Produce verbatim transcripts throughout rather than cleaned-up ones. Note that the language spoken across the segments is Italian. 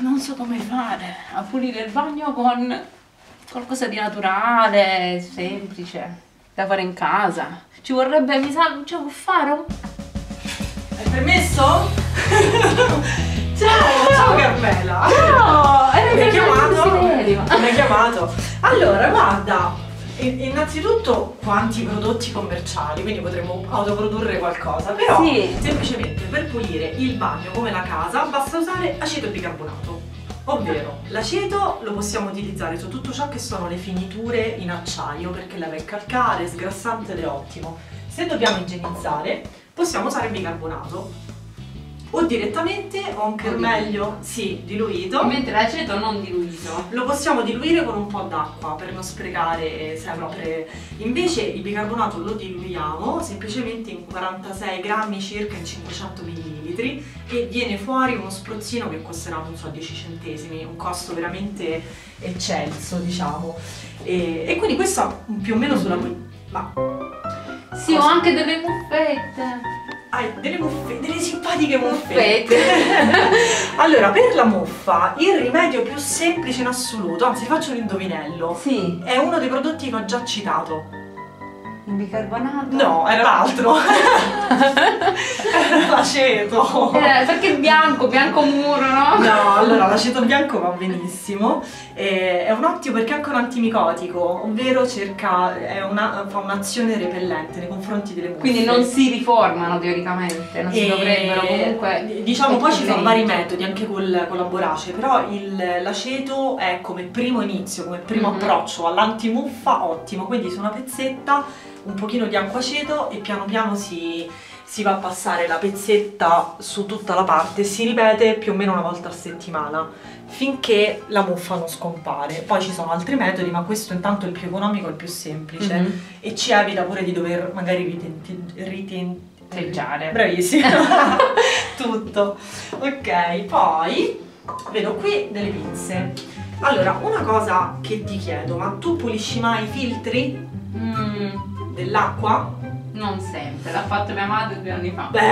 non so come fare a pulire il bagno con qualcosa di naturale, semplice, da fare in casa. Ci vorrebbe, mi sa, c'è un faro? Hai permesso? Ciao, ciao Carmela! Ciao! Mi hai chiamato? Mi hai chiamato? Allora, guarda, innanzitutto quanti prodotti commerciali, quindi potremmo autoprodurre qualcosa, però sì. Semplicemente per pulire il bagno come la casa basta usare aceto e bicarbonato, ovvero l'aceto lo possiamo utilizzare su tutto ciò che sono le finiture in acciaio perché leva il calcare, sgrassante ed è ottimo. Se dobbiamo igienizzare possiamo usare il bicarbonato o direttamente o anche o meglio, sì, diluito. Mentre l'aceto non diluito. Lo possiamo diluire con un po' d'acqua per non sprecare sempre. Invece il bicarbonato lo diluiamo semplicemente in quarantasei grammi circa in cinquecento millilitri e viene fuori uno spruzzino che costerà, non so, dieci centesimi, un costo veramente eccelso, diciamo. E, e quindi questo più o meno sulla... Ma... Sì, cosa? Ho anche delle muffette. Ah, delle muffe, delle simpatiche muffette. Allora, per la muffa il rimedio più semplice in assoluto, anzi faccio un indovinello. Sì. È uno dei prodotti che ho già citato. Il bicarbonato? No, era l'altro. Era l'aceto. Eh, perché è bianco, bianco muro, no? No, allora l'aceto bianco va benissimo. Eh, è un ottimo perché è anche un antimicotico, ovvero cerca, è una, fa un'azione repellente nei confronti delle muffe. Quindi non si riformano teoricamente, non e, si dovrebbero comunque... Diciamo poi ci sono vari metodi, anche col, con la borace, però l'aceto è come primo inizio, come primo mm-hmm. approccio all'antimuffa, ottimo, quindi su una pezzetta un pochino di acqua aceto e piano piano si, si va a passare la pezzetta su tutta la parte, si ripete più o meno una volta a settimana finché la muffa non scompare. Poi ci sono altri metodi, ma questo intanto è il più economico e il più semplice mm-hmm. e ci evita pure di dover magari ritenteggiare. Bravissima. Tutto. Ok, poi vedo qui delle pinze. Allora, una cosa che ti chiedo, ma tu pulisci mai i filtri? Mm. Dell'acqua? Non sempre, l'ha fatto mia madre due anni fa. Beh,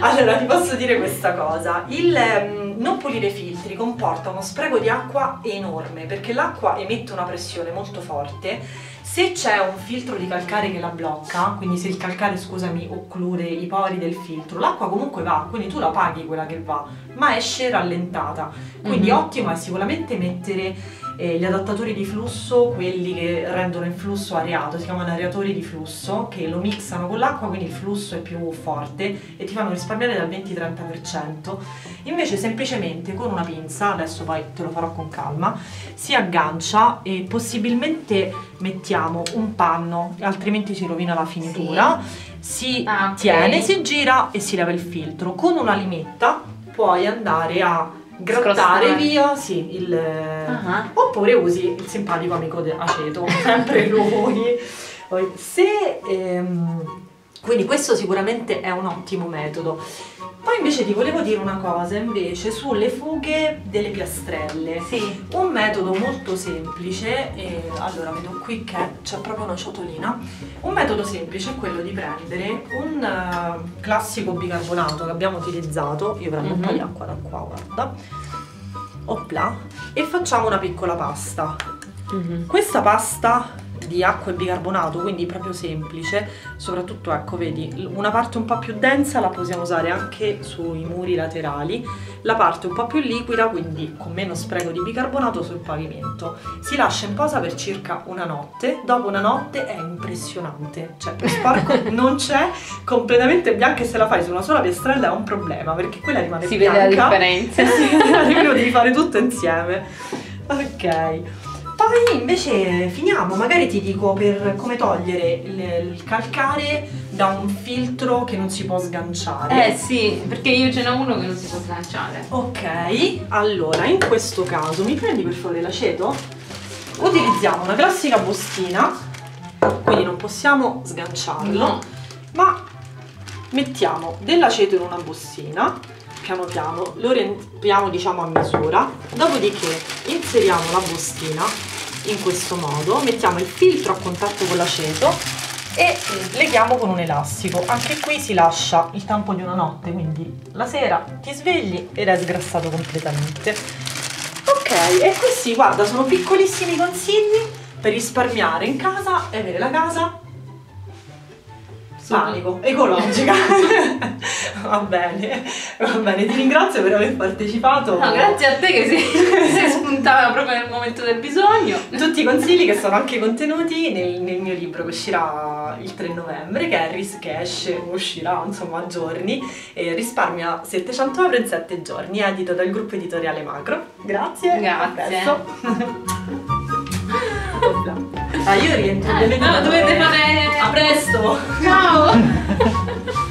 allora ti posso dire questa cosa, il um, non pulire i filtri comporta uno spreco di acqua enorme perché l'acqua emette una pressione molto forte. Se c'è un filtro di calcare che la blocca, quindi se il calcare, scusami, occlude i pori del filtro, l'acqua comunque va, quindi tu la paghi quella che va, ma esce rallentata. Quindi mm-hmm. ottimo è sicuramente mettere gli adattatori di flusso, quelli che rendono il flusso areato, si chiamano areatori di flusso, che lo mixano con l'acqua, quindi il flusso è più forte e ti fanno risparmiare dal venti al trenta per cento. Invece semplicemente con una pinza, adesso poi te lo farò con calma, si aggancia e possibilmente mettiamo un panno, altrimenti si rovina la finitura, sì. si ah, tiene, okay. si gira e si leva il filtro. Con una limetta puoi andare a grattare via sì, il, uh-huh. oppure usi il simpatico amico aceto, sempre lui. Se, ehm, quindi questo sicuramente è un ottimo metodo. Poi invece ti volevo dire una cosa invece sulle fughe delle piastrelle. Sì. Un metodo molto semplice, eh, allora vedo qui che c'è proprio una ciotolina. Un metodo semplice è quello di prendere un uh, classico bicarbonato che abbiamo utilizzato. Io prendo mm-hmm. un po' di acqua da qua, guarda. Opla. E facciamo una piccola pasta. Mm-hmm. Questa pasta di acqua e bicarbonato, quindi proprio semplice, soprattutto ecco vedi una parte un po' più densa la possiamo usare anche sui muri laterali, la parte un po' più liquida quindi con meno spreco di bicarbonato sul pavimento. Si lascia in posa per circa una notte, dopo una notte è impressionante, cioè più sporco non c'è, completamente bianca, e se la fai su una sola piastrella è un problema perché quella rimane si bianca, si vede la differenza, si vede la devi fare tutto insieme. Ok, poi invece finiamo, magari ti dico per come togliere il, il calcare da un filtro che non si può sganciare. Eh sì, perché io ce n'ho uno che non si può sganciare. Ok, allora in questo caso mi prendi per favore l'aceto? Utilizziamo una classica bustina, quindi non possiamo sganciarlo, no. Ma mettiamo dell'aceto in una bustina, piano piano, lo riempiamo diciamo a misura, dopodiché inseriamo la bustina in questo modo, mettiamo il filtro a contatto con l'aceto e leghiamo con un elastico. Anche qui si lascia il tempo di una notte, quindi la sera ti svegli ed è sgrassato completamente. Ok, e questi, guarda, sono piccolissimi consigli per risparmiare in casa e avere la casa panico, ecologica. Va bene, va bene, ti ringrazio per aver partecipato. No, grazie a te che si, si spuntava proprio nel momento del bisogno. Tutti i consigli che sono anche contenuti nel, nel mio libro che uscirà il tre novembre, che è Ris Cash, uscirà insomma a giorni, e risparmia settecento euro in sette giorni, edito dal gruppo editoriale Macro. Grazie, grazie. Ah, io rientro. Ah, no, dovete fare... A presto! Ciao!